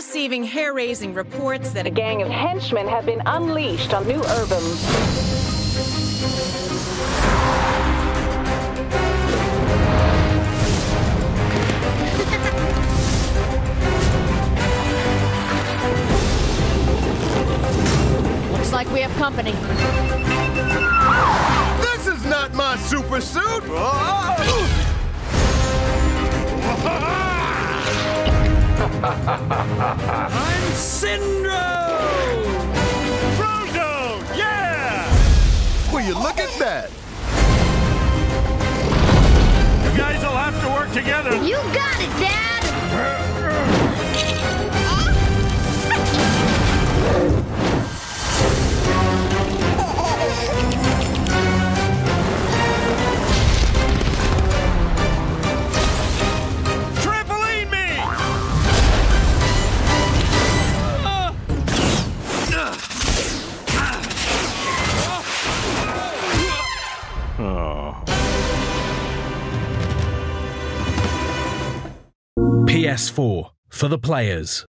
receiving hair-raising reports that a gang of henchmen have been unleashed on New Urbum. Looks like we have company. This is not my super suit! Oh! I'm Syndrome! Frozone! Yeah! Will you look at that? You guys will have to work together. You got it, Dad! PS4 for the players.